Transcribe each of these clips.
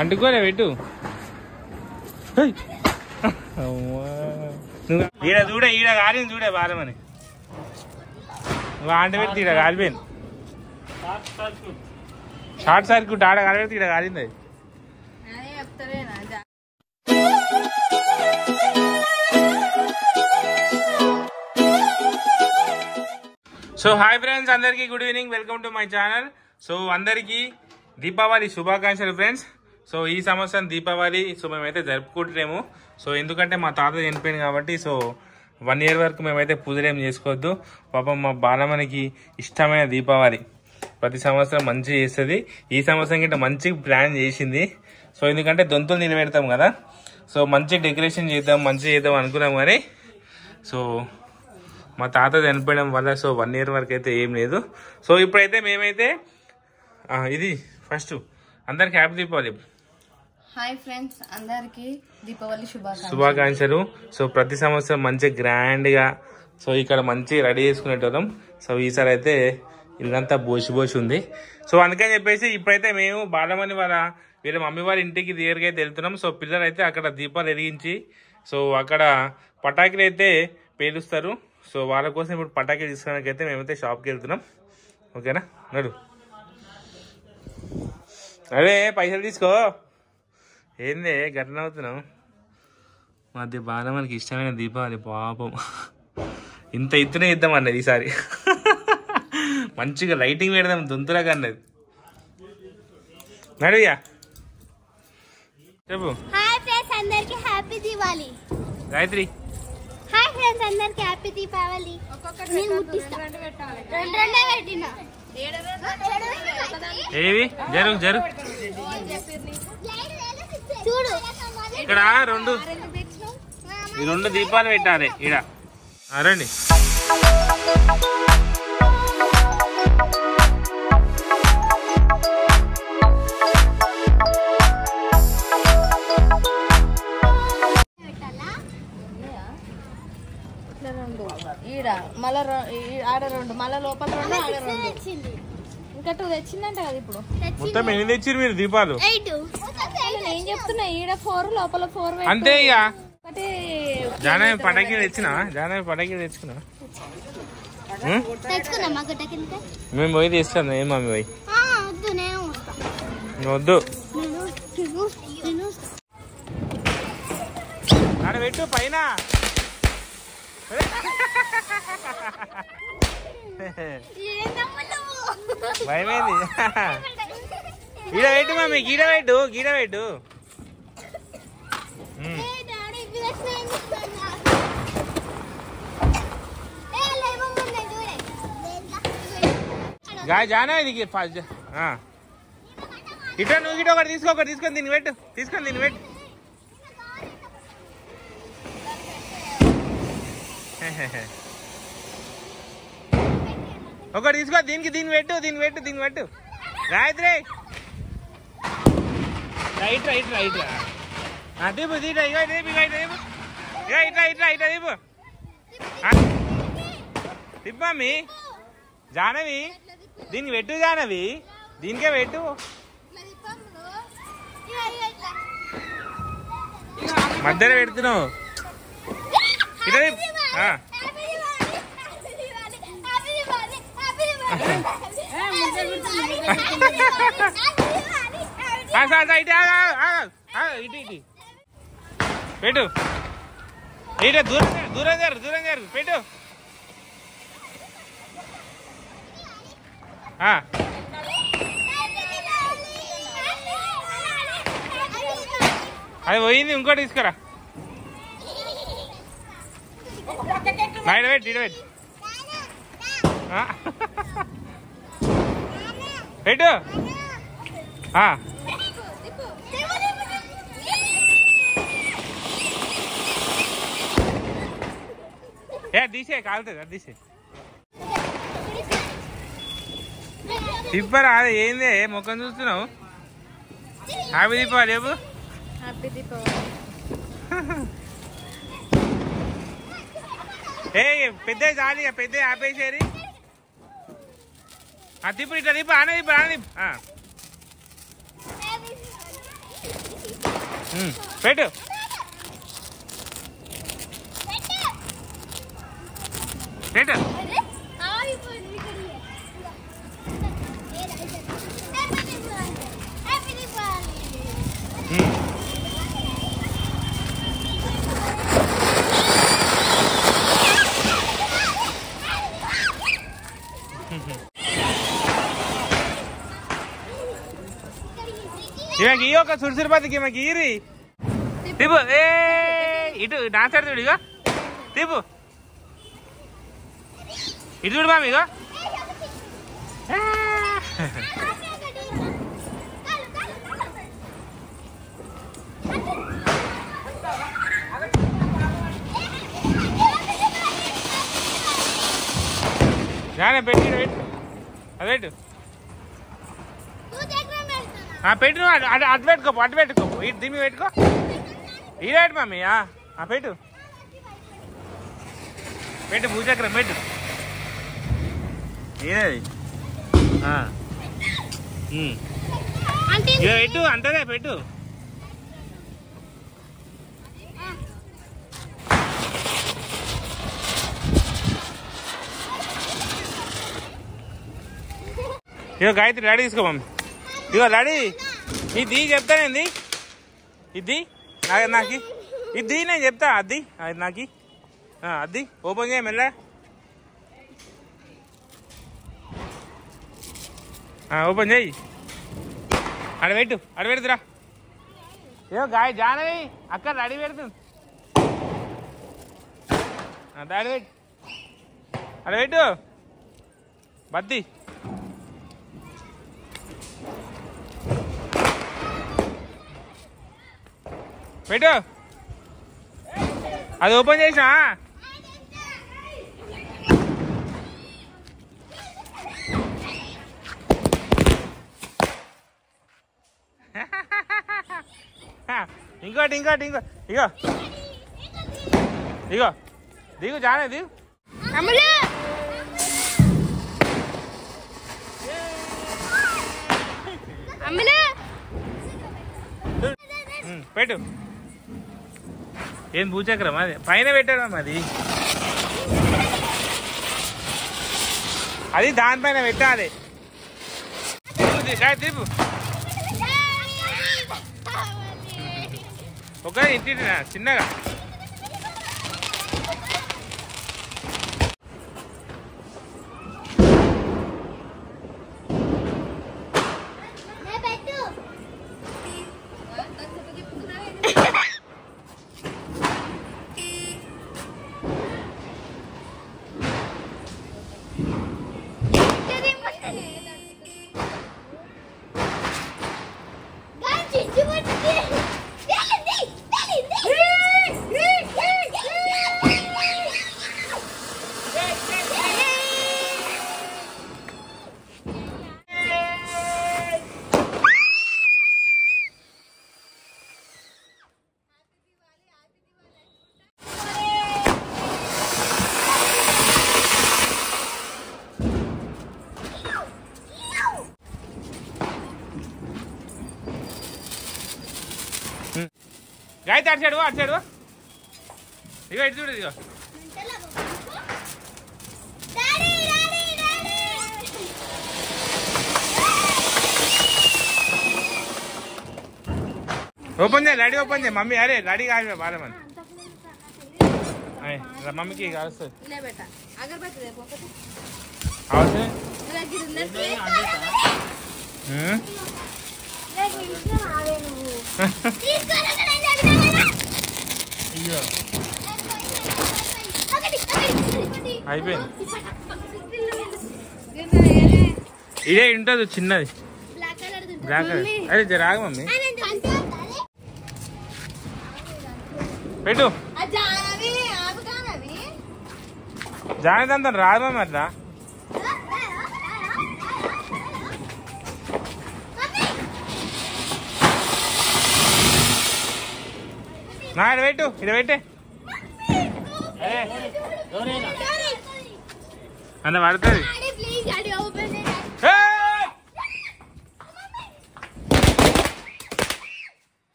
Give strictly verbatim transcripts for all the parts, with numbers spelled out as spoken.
అంటుకోలే పెట్టు ఈడ చూడే ఈడ కాలింది చూడే బాలమని వాండి పెట్టి ఈడ కాలిపోయింది షార్ట్ సర్క్యూట్ ఆడ కాలిపెడితే ఈడ కాలింది సో హాయ్ ఫ్రెండ్స్ అందరికీ good evening welcome to my channel so అందరికీ దీపావళి శుభాకాంక్షలు ఫ్రెండ్స్ సో ఈ సంవత్సరం దీపావళి సో మేమైతే జరుపుకుంటున్నాము సో ఎందుకంటే మా తాత చనిపోయింది కాబట్టి సో వన్ ఇయర్ వరకు మేమైతే పూజలేం చేసుకోవద్దు పాపం మా బాలమణికి ఇష్టమైన దీపావళి ప్రతి సంవత్సరం మంచిగా చేస్తుంది ఈ సంవత్సరం కంటే మంచి ప్లాన్ చేసింది సో ఎందుకంటే దొంతులు నిలబెడతాం కదా సో మంచి డెకరేషన్ చేద్దాం మంచి చేద్దాం అనుకున్నాం కానీ సో మా తాత చనిపోయడం వల్ల సో వన్ ఇయర్ వరకు అయితే ఏం లేదు సో ఇప్పుడైతే మేమైతే ఇది ఫస్ట్ అందరికి హ్యాపీ దీపావళి హాయ్ ఫ్రెండ్స్ అందరికి దీపావళి శుభాకాంక్షలు శుభాకాంక్షలు సో ప్రతి సంవత్సరం మంచి గ్రాండ్ గా సో ఇక్కడ మంచి రెడీ చేసుకునేటోళ్ళం సో ఈసారి అయితే ఇల్లంతా బోసి బోసి ఉంది సో అందుకని చెప్పేసి ఇప్పుడైతే మేము బాలమణి వాళ్ళ వీళ్ళ మమ్మీ వాళ్ళ ఇంటికి దగ్గరగా అయితే వెళ్తున్నాం సో పిల్లలు అయితే అక్కడ దీపాలు వెలిగించి సో అక్కడ పటాకులు అయితే పేలుస్తారు సో వాళ్ళ కోసం ఇప్పుడు పటాకులు తీసుకోవడానికైతే మేమైతే షాప్కి వెళ్తున్నాం ఓకేనా నడు అరే పైసలు తీసుకో ఏందే గట్ల అవుతున్నావు మధ్య బాగా మనకి ఇష్టమైన దీపావళి పాపం ఇంత ఇతనే ఇద్దాం అన్నది ఈసారి మంచిగా లైటింగ్ పెడదాం దొంతులాగా అన్నది నడుయా చెప్పు గాయత్రి ఏవి జరుగు జరుగు ఇక్కడ రెండు ఈ రెండు దీపాలు పెట్టాలి ఇక్కడ రండి ఈడ మళ్ళా ఆడ రెండు మళ్ళా లోపల రెండు ఆడ రెండు ఇంకా టూ తెచ్చిందంట కదా ఇప్పుడు మొత్తం ఎన్ని తెచ్చిరు మీరు దీపాలు ఏం చెప్తున్నా ఈడ ఫోర్ లోపల ఫోర్ అంతే ఇక ఒకటి జానవి పటాకి తెచ్చినా జానవి పటాకి తెచ్చుకున్నా మేము పోయి తెస్తాను ఏం మమ్మీ పోయి వద్దు ఆడ పెట్టు పైన భయమైంది గీడ పెట్టు మమ్మీ గీడ పెట్టు గీడ పెట్టు జానా ఇది ఇట్లా నువ్వు గిట ఒకటి తీసుకో ఒకటి తీసుకొని దీన్ని పెట్టు తీసుకొని దీన్ని పెట్టు ఒకటి తీసుకో దీనికి దీన్ని పెట్టు దీన్ని పెట్టు దీన్ని పెట్టు Gayatri right right right Deepu Deepu ఇక దీపు ఇక దీపు ఇక ఇట్లా ఇట్లా ఇట్లా దీపు దిప్పమ్మి జానవి దీన్ని పెట్టు జానవి దీనికే పెట్టు మధ్యలో పెడుతున్నావు ఇట్లా పెట్టు ఇట దూరం దూరం గారు దూరం గారు పెట్టు అది పోయింది ఇంకోటి తీసుకురా నైట్ వెయిట్ ఇడ వెయిట్ పెట్టు ఏ తీసే కాలుతుంది అది తీసే తిప్పరా అది ఏందే ముఖం చూస్తున్నావు హ్యాపీ దీపావళి ఏపు హ్యాపీ దీపావళి ఏ పెద్ద చాలి పెద్ద ఆపేసేరి ఆ తిప్పుడు ఇట్లా తిప్పు ఆనే తిప్పు ఆనే తిప్పు పెట్టు పెట్టు सुरसुरपात गिरी दीपू ए इट डांस आड़ता दीपू इट चूड़ मामी अवेट पेट अटको अटको दीमी पेको इलाट मम्मी पेट पेट भूचक्र पेट अंतरे पेट गायत्री लाड़ी इसको मम्मी इगो लाड़ी इधी चेप्ता इधी इधी ना अदी अदी अदी ओपन चेय मेल ओपन चेय अड़पेट अड़पेरा यो गाय जानवी अक् अड़ी अड़पे अड़पेट बद्दी बेटो अभी ओपन चेसा इंकोट इंकोट इंको इगो इगो दिगो जाने दिगो बेटो ఏం భూచక్రం అది పైన పెట్టడం అది అది దానిపైన పెట్టాలి దీపు ఒక ఇంటి చిన్నగా गायत्री अट सैड अट सैड इगो इट चूड़ी ओपन चे लाड़ी ओपन चे मम्मी अरे लाड़ी का बारे मन मम्मी की ఇదే ఉంటది చిన్నది బ్లాక్ కలర్ ది బ్లాక్ అరే జరా ఆగు మమ్మీ పెట్టు ఆ జానవి ఆగు కానవి జానదంతం రాదు మమ్మీ అట్లా ना इट इटे अंत पड़ता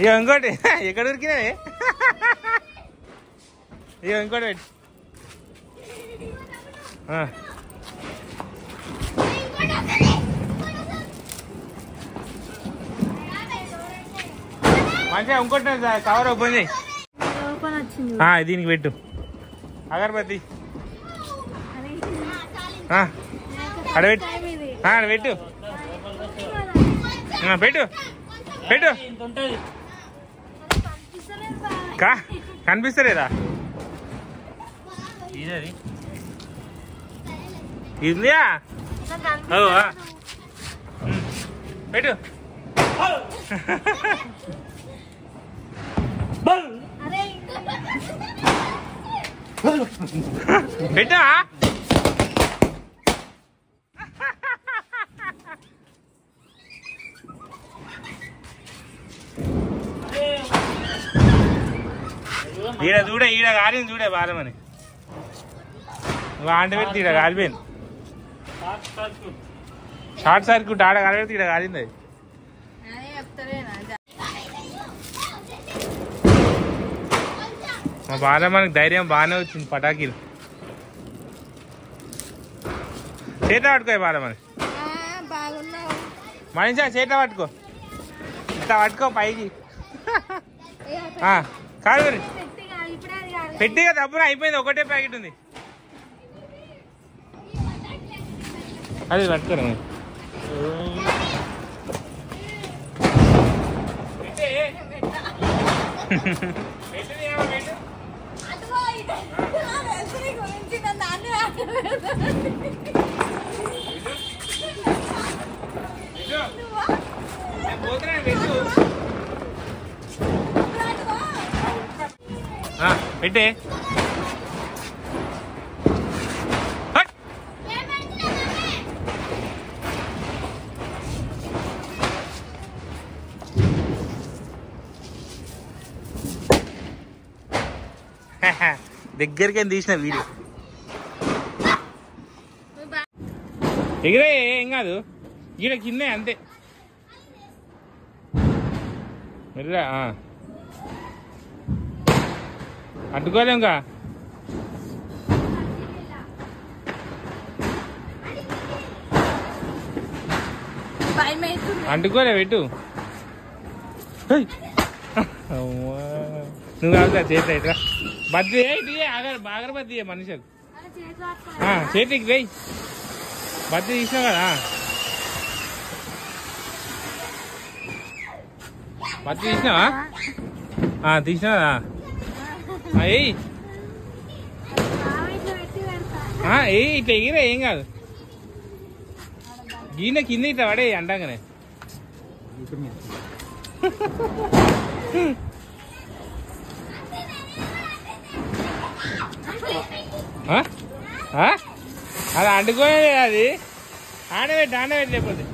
ఇక ఇంకోటి ఎక్కడ ఉరికినవే ఇక ఇంకోటి మంచిగా ఇంకోటి కవర్ ఓపెన్ చేయి దీనికి పెట్టు అగరబత్తి అడబెట్టు పెట్టు పెట్టు పెట్టు కనిపిస్తలేదా ఇదియా పెట్టు పెట్టా ఈడ చూడే ఈడ కాలింది చూడే బాలమని ఆంట పెడితే ఈడ కాలిపోయింది షార్ట్ సర్క్యూట్ ఆడ కాలిపెడితే ఈడ కాలింది అది మా బాలమ్మకి ధైర్యం బాగానే వచ్చింది పటాకీలు చేత పట్టుకో బాలమ్మని మనిషా చేత పట్టుకో ఇంత పట్టుకో పైకి కాదు పెట్టిగా డబ్బున అయిపోయింది ఒకటే ప్యాకెట్ ఉంది అది పట్టుకోరా పెట్టే దగ్గరికి తీసిన వీడియో ఎగిరే ఏం కాదు ఈడ కిందే అంతే మెల్లగా అడ్డుకోలేం కా అడ్డుకోలే పెట్టు నువ్వు కాదు చేతి అయితే బద్ది బాగా బద్ది మనుషులు చేతికి రేయ్ బద్ది తీసినా కదా బద్ది తీసినావా తీసినా కదా ఇట్లా ఎగిరా ఏం కాదు గీన కింద ఇట్లా పడే అంటాగానే అది అడ్డుకోలేదు అది ఆడబెట్టి ఆడబెట్టి లేకపోతే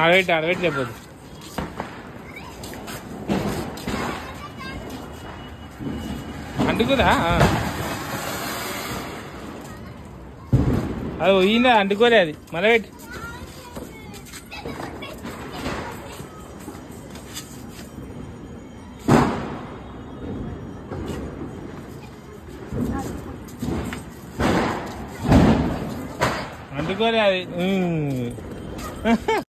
అడబెట్టి అడబెట్టి లేకపోతే అంటుకుందా అది పోయిందా అంటుకోలే అది మళ్ళా పెట్టి అంటుకోలే అది